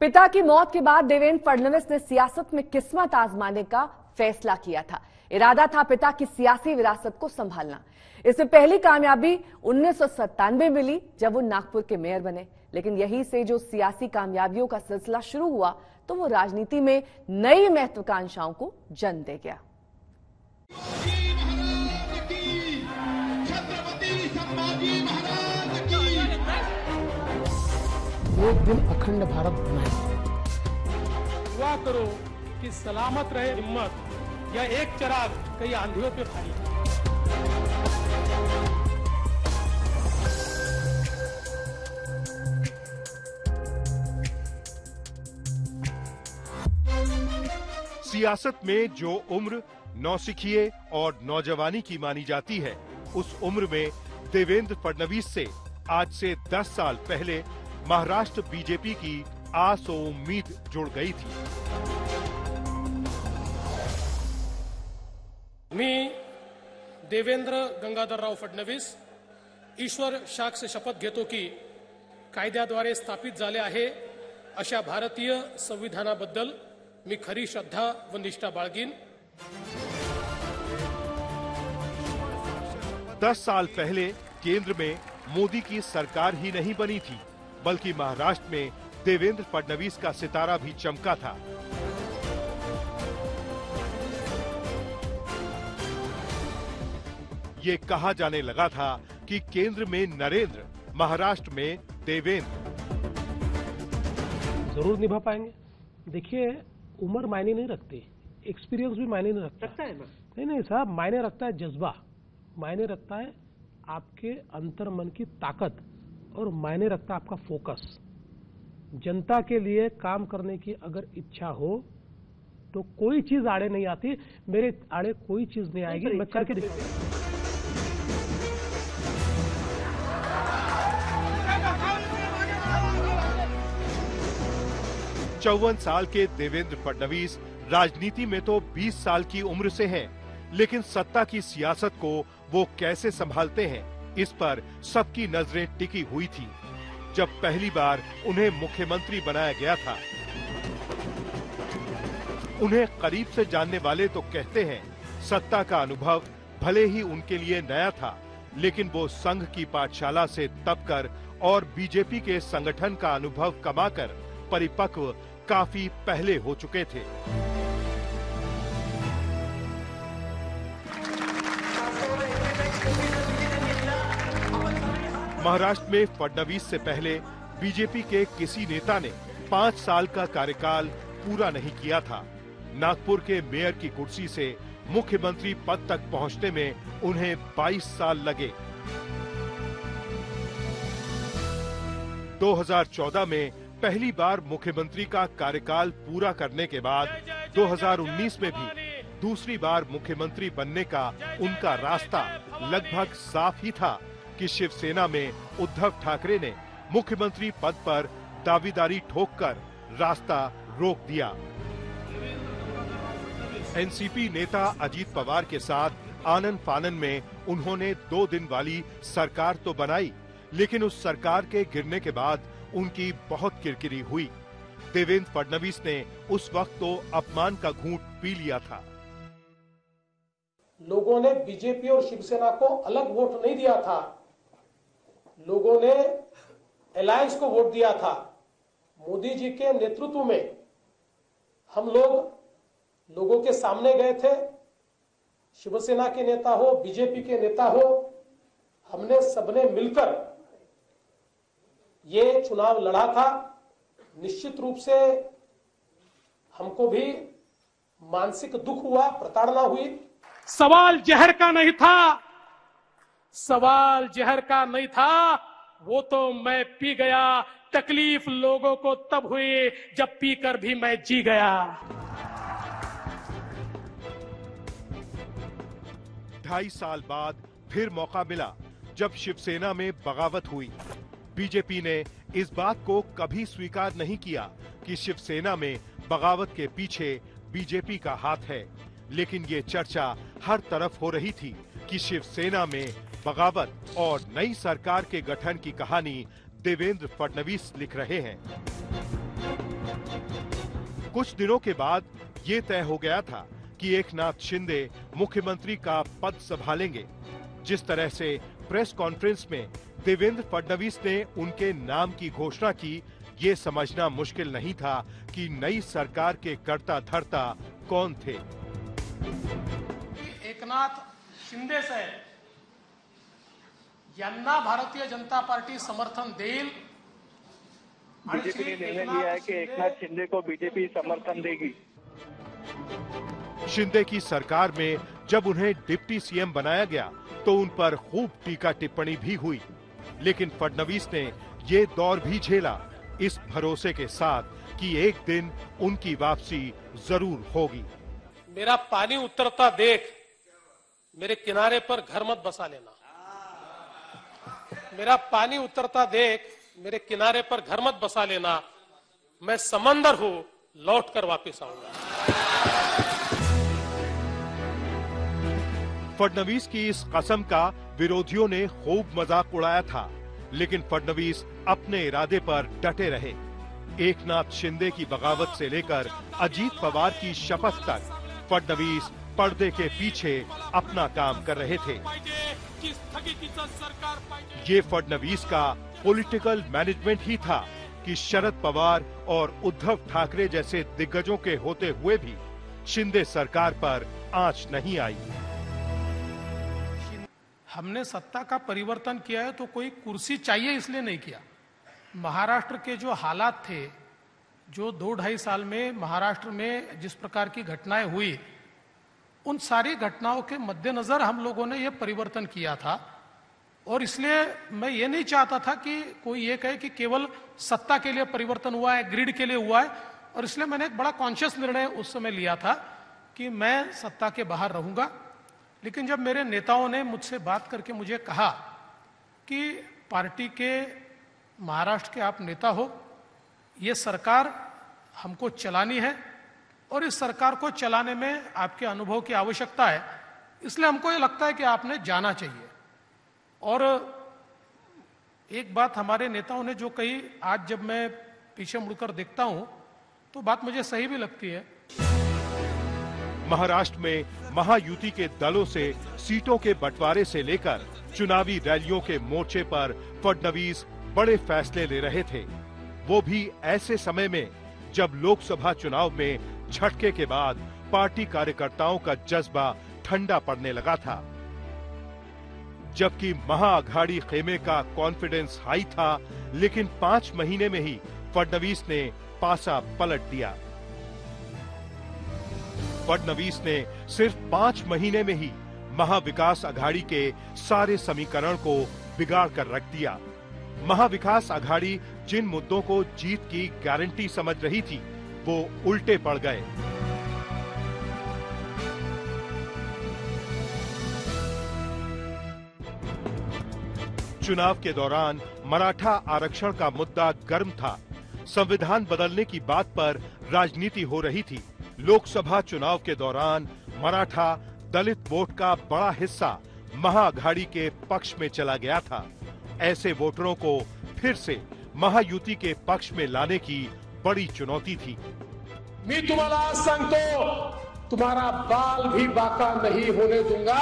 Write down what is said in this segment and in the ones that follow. पिता की मौत के बाद देवेंद्र फडणवीस ने सियासत में किस्मत आजमाने का फैसला किया था। इरादा था पिता की सियासी विरासत को संभालना। इसमें पहली कामयाबी 1997 मिली जब वो नागपुर के मेयर बने, लेकिन यहीं से जो सियासी कामयाबियों का सिलसिला शुरू हुआ तो वो राजनीति में नई महत्वाकांक्षाओं को जन्म दे गया। एक दिन अखंड भारत बनाए। दुआ करो कि सलामत रहे हिम्मत, या एक चिराग कई आंधियों पे भारी। सियासत में जो उम्र नौसिखिए और नौजवानी की मानी जाती है, उस उम्र में देवेंद्र फडणवीस से आज से 10 साल पहले महाराष्ट्र बीजेपी की आस और उम्मीद जुड़ गई थी। मी देवेंद्र गंगाधर राव फडणवीस ईश्वर शाख से शपथ घेतो की कायद्याद्वारे स्थापित झाले आहे अशा भारतीय संविधानाबद्दल मी खरी श्रद्धा व निष्ठा बाळगीन। 10 साल पहले केंद्र में मोदी की सरकार ही नहीं बनी थी, बल्कि महाराष्ट्र में देवेंद्र फडणवीस का सितारा भी चमका था। ये कहा जाने लगा था कि केंद्र में नरेंद्र, महाराष्ट्र में देवेंद्र जरूर निभा पाएंगे। देखिए, उम्र मायने नहीं रखती, एक्सपीरियंस भी मायने नहीं रखता है ना। नहीं साहब, मायने रखता है जज्बा, मायने रखता है आपके अंतर्मन की ताकत, और मायने रखता है आपका फोकस। जनता के लिए काम करने की अगर इच्छा हो तो कोई चीज आड़े नहीं आती। मेरे आड़े कोई चीज नहीं आएगी, मैं करके दिखाऊंगा। चौवन साल के देवेंद्र फडणवीस राजनीति में तो 20 साल की उम्र से हैं, लेकिन सत्ता की सियासत को वो कैसे संभालते हैं, इस पर सबकी नजरें टिकी हुई थी जब पहली बार उन्हें मुख्यमंत्री बनाया गया था। उन्हें करीब से जानने वाले तो कहते हैं सत्ता का अनुभव भले ही उनके लिए नया था, लेकिन वो संघ की पाठशाला से तपकर और बीजेपी के संगठन का अनुभव कमाकर परिपक्व काफी पहले हो चुके थे। महाराष्ट्र में फडणवीस से पहले बीजेपी के किसी नेता ने 5 साल का कार्यकाल पूरा नहीं किया था। नागपुर के मेयर की कुर्सी से मुख्यमंत्री पद तक पहुंचने में उन्हें 22 साल लगे। 2014 में पहली बार मुख्यमंत्री का कार्यकाल पूरा करने के बाद 2019 में भी दूसरी बार मुख्यमंत्री बनने का उनका रास्ता लगभग साफ ही था कि शिवसेना में उद्धव ठाकरे ने मुख्यमंत्री पद पर दावेदारी ठोककर रास्ता रोक दिया। एनसीपी नेता अजीत पवार के साथ आनन फानन में उन्होंने 2 दिन वाली सरकार तो बनाई, लेकिन उस सरकार के गिरने के बाद उनकी बहुत किरकिरी हुई। देवेंद्र फडणवीस ने उस वक्त तो अपमान का घूंट पी लिया था। लोगों ने बीजेपी और शिवसेना को अलग वोट नहीं दिया था, लोगों ने अलायंस को वोट दिया था। मोदी जी के नेतृत्व में हम लोग लोगों के सामने गए थे। शिवसेना के नेता हो, बीजेपी के नेता हो, हमने सबने मिलकर ये चुनाव लड़ा था। निश्चित रूप से हमको भी मानसिक दुख हुआ, प्रताड़ना हुई। सवाल जहर का नहीं था, सवाल जहर का नहीं था, वो तो मैं पी गया। तकलीफ लोगों को तब हुई जब पीकर भी मैं जी गया। 2.5 साल बाद फिर मौका मिला जब शिवसेना में बगावत हुई। बीजेपी ने इस बात को कभी स्वीकार नहीं किया कि शिवसेना में बगावत के पीछे बीजेपी का हाथ है, लेकिन ये चर्चा हर तरफ हो रही थी कि शिवसेना में बगावत और नई सरकार के गठन की कहानी देवेंद्र फडणवीस लिख रहे हैं। कुछ दिनों के बाद ये तय हो गया था कि एकनाथ शिंदे मुख्यमंत्री का पद संभालेंगे। जिस तरह से प्रेस कॉन्फ्रेंस में देवेंद्र फडणवीस ने उनके नाम की घोषणा की, ये समझना मुश्किल नहीं था कि नई सरकार के कर्ता धर्ता कौन थे। एकनाथ शिंदे से यांना भारतीय जनता पार्टी समर्थन देईल। बीजेपी ने निर्णय लिया है कि एकनाथ शिंदे को बीजेपी समर्थन देगी। शिंदे की सरकार में जब उन्हें डिप्टी सीएम बनाया गया तो उन पर खूब टीका टिप्पणी भी हुई, लेकिन फडणवीस ने ये दौर भी झेला इस भरोसे के साथ कि एक दिन उनकी वापसी जरूर होगी। मेरा पानी उतरता देख मेरे किनारे पर घर मत बसा लेना, मेरा पानी उतरता देख मेरे किनारे पर घर मत बसा लेना, मैं समंदर हूँ, लौट कर वापिस आऊंगा। फडणवीस की इस कसम का विरोधियों ने खूब मजाक उड़ाया था, लेकिन फडणवीस अपने इरादे पर डटे रहे। एकनाथ शिंदे की बगावत से लेकर अजीत पवार की शपथ तक फडणवीस पर्दे के पीछे अपना काम कर रहे थे। ये फडणवीस का पॉलिटिकल मैनेजमेंट ही था कि शरद पवार और उद्धव ठाकरे जैसे दिग्गजों के होते हुए भी शिंदे सरकार पर आंच नहीं आई। हमने सत्ता का परिवर्तन किया है तो कोई कुर्सी चाहिए इसलिए नहीं किया। महाराष्ट्र के जो हालात थे, जो 2-2.5 साल में महाराष्ट्र में जिस प्रकार की घटनाएं हुई, उन सारी घटनाओं के मद्देनजर हम लोगों ने ये परिवर्तन किया था, और इसलिए मैं ये नहीं चाहता था कि कोई ये कहे कि केवल सत्ता के लिए परिवर्तन हुआ है, ग्रिड के लिए हुआ है। और इसलिए मैंने एक बड़ा कॉन्शियस निर्णय उस समय लिया था कि मैं सत्ता के बाहर रहूंगा। लेकिन जब मेरे नेताओं ने मुझसे बात करके मुझे कहा कि पार्टी के, महाराष्ट्र के आप नेता हो, ये सरकार हमको चलानी है और इस सरकार को चलाने में आपके अनुभव की आवश्यकता है, इसलिए हमको ये लगता है कि आपने जाना चाहिए। और एक बात हमारे नेताओं ने जो कही, आज जब मैं पीछे मुड़कर देखता हूं तो बात मुझे सही भी लगती है। महाराष्ट्र में महायुति के दलों से सीटों के बंटवारे से लेकर चुनावी रैलियों के मोर्चे पर फडणवीस बड़े फैसले ले रहे थे, वो भी ऐसे समय में जब लोकसभा चुनाव में झटके के बाद पार्टी कार्यकर्ताओं का जज्बा ठंडा पड़ने लगा था। जबकि महाअघाड़ी खेमे का कॉन्फिडेंस हाई था, लेकिन 5 महीने में ही फडणवीस ने पासा पलट दिया। फडणवीस ने सिर्फ 5 महीने में ही महाविकास आघाड़ी के सारे समीकरण को बिगाड़ कर रख दिया। महाविकास आघाड़ी जिन मुद्दों को जीत की गारंटी समझ रही थी, वो उल्टे पड़ गए। चुनाव के दौरान मराठा आरक्षण का मुद्दा गर्म था, संविधान बदलने की बात पर राजनीति हो रही थी। लोकसभा चुनाव के दौरान मराठा दलित वोट का बड़ा हिस्सा महाअघाड़ी के पक्ष में चला गया था। ऐसे वोटरों को फिर से महायुति के पक्ष में लाने की बड़ी चुनौती थी। मैं तुम्हाला आज सांगतो, तुम्हारा बाल भी बाका नहीं होने दूंगा।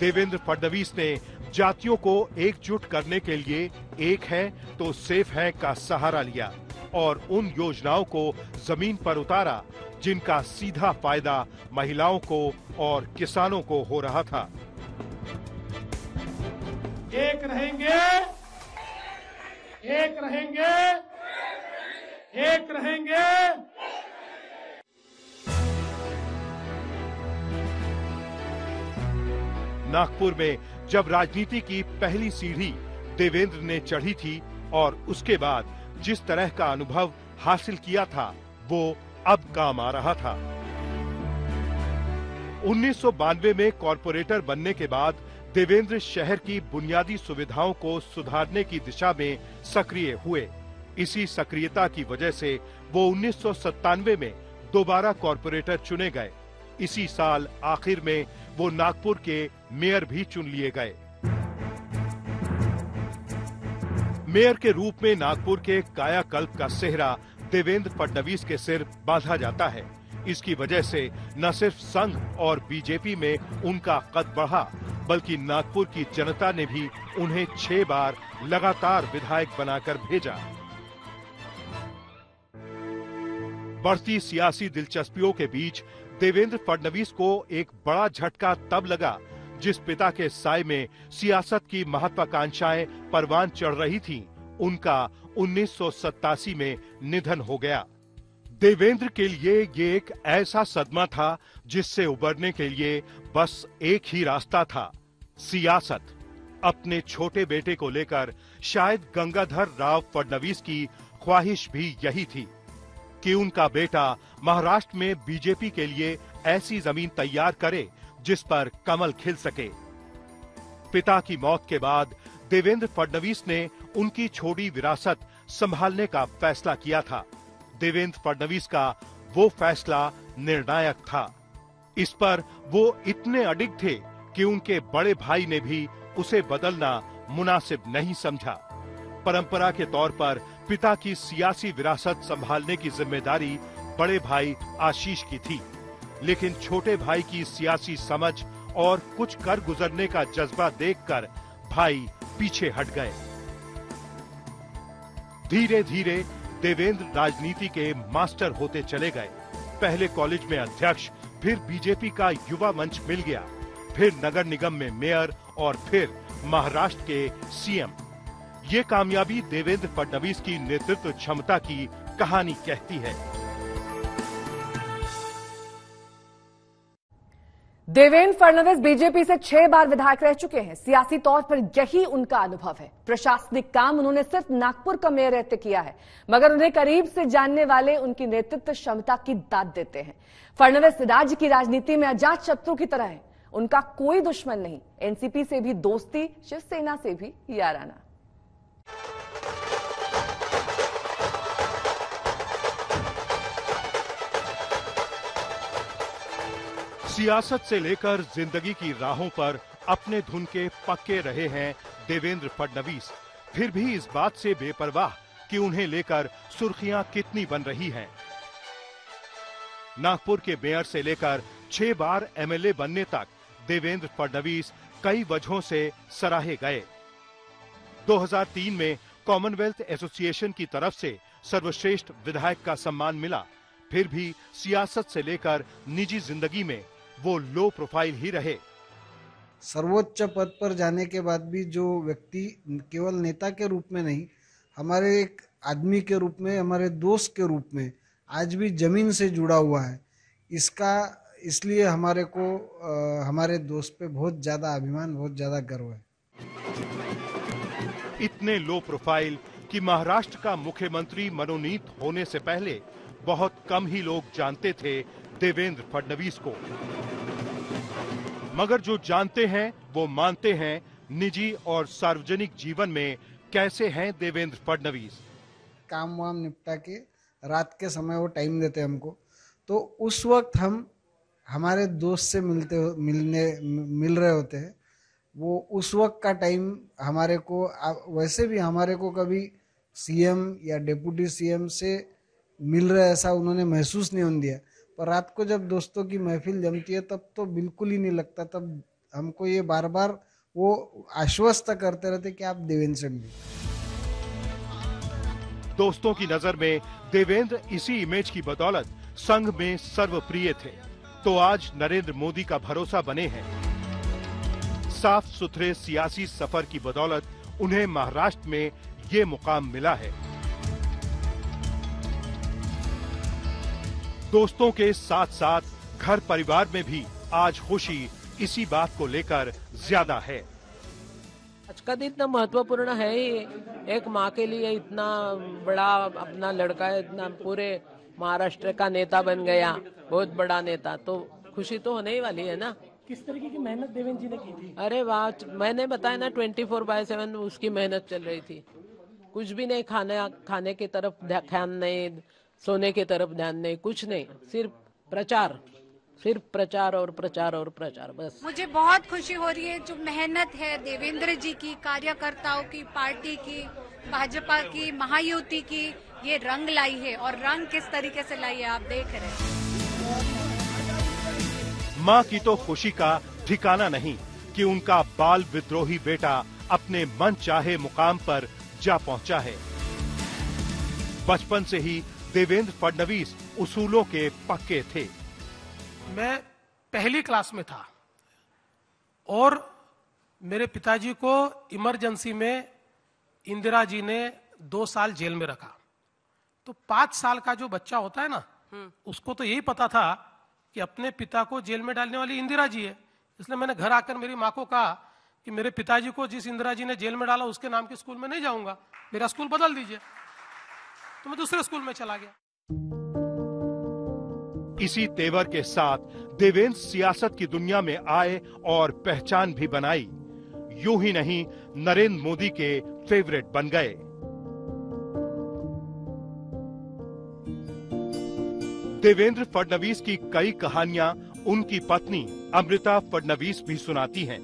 देवेंद्र फडणवीस ने जातियों को एकजुट करने के लिए एक है तो सेफ है का सहारा लिया और उन योजनाओं को जमीन पर उतारा जिनका सीधा फायदा महिलाओं को और किसानों को हो रहा था। एक रहेंगे। नागपुर में जब राजनीति की पहली सीढ़ी देवेंद्र ने चढ़ी थी और उसके बाद जिस तरह का अनुभव हासिल किया था, वो अब काम आ रहा था। 1992 में कॉरपोरेटर बनने के बाद देवेंद्र शहर की बुनियादी सुविधाओं को सुधारने की दिशा में सक्रिय हुए। इसी सक्रियता की वजह से वो 1997 में दोबारा कॉरपोरेटर चुने गए। इसी साल आखिर में वो नागपुर के मेयर भी चुन लिए गए। मेयर के रूप में नागपुर के कायाकल्प का सेहरा देवेंद्र फडणवीस के सिर बांधा जाता है। इसकी वजह से न सिर्फ संघ और बीजेपी में उनका कद बढ़ा, बल्कि नागपुर की जनता ने भी उन्हें 6 बार लगातार विधायक बनाकर भेजा। बढ़ती सियासी दिलचस्पियों के बीच देवेंद्र फडणवीस को एक बड़ा झटका तब लगा जिस पिता के साय में सियासत की महत्वाकांक्षाएं परवान चढ़ रही थीं, उनका 1987 में निधन हो गया। देवेंद्र के लिए ये एक ऐसा सदमा था जिससे उबरने के लिए बस एक ही रास्ता था, सियासत। अपने छोटे बेटे को लेकर शायद गंगाधर राव फडणवीस की ख्वाहिश भी यही थी कि उनका बेटा महाराष्ट्र में बीजेपी के लिए ऐसी जमीन तैयार करे जिस पर कमल खिल सके। पिता की मौत के बाद देवेंद्र फडणवीस ने उनकी छोड़ी विरासत संभालने का फैसला किया था। देवेंद्र फडणवीस का वो फैसला निर्णायक था। इस पर वो इतने अडिग थे कि उनके बड़े भाई ने भी उसे बदलना मुनासिब नहीं समझा। परंपरा के तौर पर पिता की सियासी विरासत संभालने की जिम्मेदारी बड़े भाई आशीष की थी, लेकिन छोटे भाई की सियासी समझ और कुछ कर गुजरने का जज्बा देखकर भाई पीछे हट गए। धीरे धीरे देवेंद्र राजनीति के मास्टर होते चले गए। पहले कॉलेज में अध्यक्ष, फिर बीजेपी का युवा मंच मिल गया, फिर नगर निगम में मेयर और फिर महाराष्ट्र के सीएम। ये कामयाबी देवेंद्र फडणवीस की नेतृत्व क्षमता की कहानी कहती है। देवेंद्र फडणवीस बीजेपी से 6 बार विधायक रह चुके हैं। सियासी तौर पर यही उनका अनुभव है। प्रशासनिक काम उन्होंने सिर्फ नागपुर का मेयर रहते किया है, मगर उन्हें करीब से जानने वाले उनकी नेतृत्व क्षमता की दाद देते हैं। फडणवीस राज्य की राजनीति में अजात शत्रु की तरह है। उनका कोई दुश्मन नहीं, एनसीपी से भी दोस्ती, शिवसेना से भी याराना। सियासत से लेकर जिंदगी की राहों पर अपने धुन के पक्के रहे हैं देवेंद्र फडणवीस, फिर भी इस बात से बेपरवाह कि उन्हें लेकर सुर्खियां कितनी बन रही हैं। नागपुर के मेयर से लेकर 6 बार एमएलए बनने तक देवेंद्र फडणवीस कई वजहों से सराहे गए। 2003 में कॉमनवेल्थ एसोसिएशन की तरफ से सर्वश्रेष्ठ विधायक का सम्मान मिला। फिर भी सियासत से लेकर निजी जिंदगी में वो लो प्रोफाइल ही रहे। सर्वोच्च पद पर जाने के बाद भी जो व्यक्ति केवल नेता के रूप में नहीं, हमारे एक आदमी के रूप में, हमारे दोस्त के रूप में आज भी जमीन से जुड़ा हुआ है, इसलिए हमारे को हमारे दोस्त पे बहुत ज्यादा अभिमान, बहुत ज्यादा गर्व है। इतने लो प्रोफाइल कि महाराष्ट्र का मुख्यमंत्री मनोनीत होने से पहले बहुत कम ही लोग जानते थे देवेंद्र फडणवीस को, मगर जो जानते हैं वो मानते हैं निजी और सार्वजनिक जीवन में कैसे हैं देवेंद्र फडणवीस। काम वाम निपटा के रात के समय वो टाइम देते हमको, तो उस वक्त हम हमारे दोस्त से मिल रहे होते हैं। वो उस वक्त का टाइम हमारे को, वैसे भी हमारे को कभी सीएम या डिप्टी सीएम से मिल रहा है ऐसा उन्होंने महसूस नहीं होने दिया, पर रात को जब दोस्तों की महफिल जमती है तब तो बिल्कुल ही नहीं लगता। तब हमको ये बार बार वो आश्वस्त करते रहते कि आप देवेंद्र से मिले। दोस्तों की नजर में देवेंद्र इसी इमेज की बदौलत संघ में सर्वप्रिय थे, तो आज नरेंद्र मोदी का भरोसा बने हैं। साफ सुथरे सियासी सफर की बदौलत उन्हें महाराष्ट्र में ये मुकाम मिला है। दोस्तों के साथ साथ घर परिवार में भी आज खुशी इसी बात को लेकर ज्यादा है। आज का दिन इतना महत्वपूर्ण है ही, एक माँ के लिए इतना बड़ा अपना लड़का है, इतना पूरे महाराष्ट्र का नेता बन गया, बहुत बड़ा नेता, तो खुशी तो होने ही वाली है ना। किस तरीके की मेहनत देवेंद्र जी ने की थी? अरे वाह, मैंने बताया ना 24/7 उसकी मेहनत चल रही थी। कुछ भी नहीं, खाने की तरफ ध्यान नहीं, सोने की तरफ ध्यान नहीं, कुछ नहीं, सिर्फ प्रचार और प्रचार और प्रचार, बस। मुझे बहुत खुशी हो रही है जो मेहनत है देवेंद्र जी की, कार्यकर्ताओं की, पार्टी की, भाजपा की, महायुति की, ये रंग लाई है और रंग किस तरीके से लाई है आप देख रहे हैं। माँ की तो खुशी का ठिकाना नहीं कि उनका बाल विद्रोही बेटा अपने मन चाहे मुकाम पर जा पहुंचा है। बचपन से ही देवेंद्र फडणवीस उसूलों के पक्के थे। मैं पहली क्लास में था और मेरे पिताजी को इमरजेंसी में इंदिरा जी ने 2 साल जेल में रखा, तो 5 साल का जो बच्चा होता है ना, उसको तो यही पता था कि अपने पिता को जेल में डालने वाली इंदिरा जी है। इसलिए मैंने घर आकर मेरी माँ को कहा कि मेरे पिताजी को जिस इंदिरा जी ने जेल में डाला उसके नाम के स्कूल में नहीं जाऊंगा, मेरा स्कूल बदल दीजिए, तो मैं दूसरे स्कूल में चला गया। इसी तेवर के साथ देवेंद्र सियासत की दुनिया में आए और पहचान भी बनाई, यूं ही नहीं नरेंद्र मोदी के फेवरेट बन गए। देवेंद्र फडणवीस की कई कहानियां उनकी पत्नी अमृता फडणवीस भी सुनाती हैं,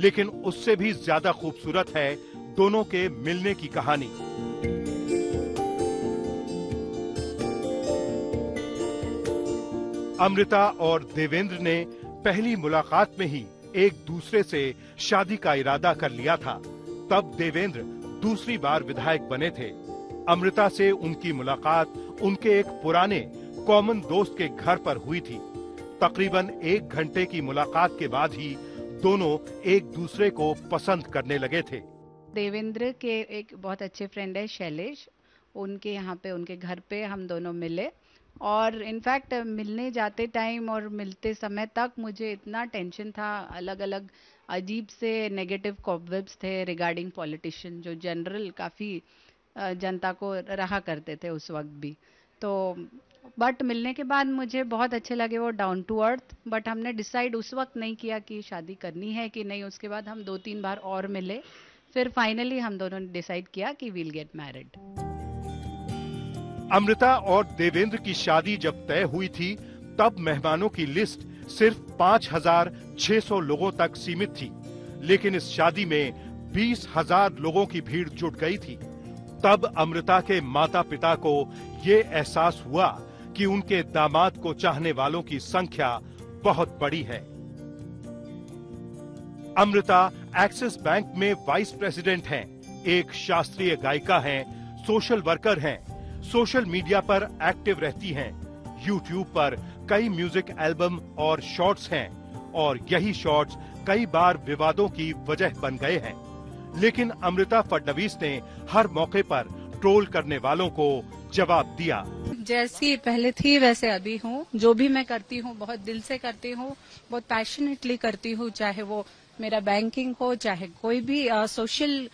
लेकिन उससे भी ज्यादा खूबसूरत है दोनों के मिलने की कहानी। अमृता और देवेंद्र ने पहली मुलाकात में ही एक दूसरे से शादी का इरादा कर लिया था। तब देवेंद्र दूसरी बार विधायक बने थे। अमृता से उनकी मुलाकात उनके एक पुराने कॉमन दोस्त के घर पर हुई थी। तकरीबन 1 घंटे की मुलाकात के बाद ही दोनों एक दूसरे को पसंद करने लगे थे। देवेंद्र के एक बहुत अच्छे फ्रेंड है शैलेश, उनके यहाँ पे उनके घर पे हम दोनों मिले और इनफैक्ट मिलने जाते टाइम और मिलते समय तक मुझे इतना टेंशन था, अलग अलग अजीब से नेगेटिव कॉबवेब्स थे रिगार्डिंग पॉलिटिशियन जो जनरल काफ़ी जनता को रहा करते थे उस वक्त भी। तो बट मिलने के बाद मुझे बहुत अच्छे लगे वो डाउन टू अर्थ। बट हमने डिसाइड उस वक्त नहीं किया कि शादी करनी है कि नहीं। उसके बाद हम 2-3 बार और मिले, फिर फाइनली हम दोनों ने डिसाइड किया कि we will get married. Amrita और देवेंद्र की शादी जब तय हुई थी तब मेहमानों की लिस्ट सिर्फ 5,600 लोगों तक सीमित थी, लेकिन इस शादी में 20,000 लोगों की भीड़ जुट गई थी। तब अमृता के माता पिता को ये एहसास हुआ कि उनके दामाद को चाहने वालों की संख्या बहुत बड़ी है। अमृता एक्सिस बैंक में वाइस प्रेसिडेंट हैं, एक शास्त्रीय गायिका हैं, सोशल वर्कर हैं, सोशल मीडिया पर एक्टिव रहती हैं, यूट्यूब पर कई म्यूजिक एल्बम और शॉर्ट्स हैं और यही शॉर्ट्स कई बार विवादों की वजह बन गए हैं। लेकिन अमृता फडणवीस ने हर मौके पर ट्रोल करने वालों को जवाब दिया। जैसी पहले थी वैसे अभी हूँ, जो भी मैं करती हूँ बहुत दिल से करती हूँ, बहुत पैशनेटली करती हूँ, चाहे वो मेरा बैंकिंग हो, चाहे कोई भी सोशल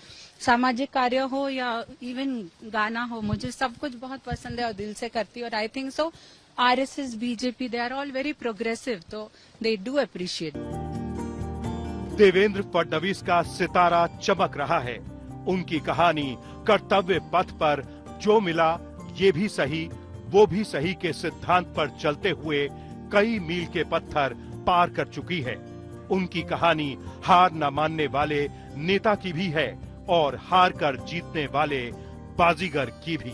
सामाजिक कार्य हो या इवन गाना हो, मुझे सब कुछ बहुत पसंद है और दिल से करती हूँ। और I think so RSS, BJP, they are all very progressive, तो they do appreciate. Devendra Fadnavis का सितारा चमक रहा है। उनकी कहानी कर्तव्य पथ पर जो मिला ये भी सही वो भी सही के सिद्धांत पर चलते हुए कई मील के पत्थर पार कर चुकी है। उनकी कहानी हार न मानने वाले नेता की भी है और हार कर जीतने वाले बाजीगर की भी।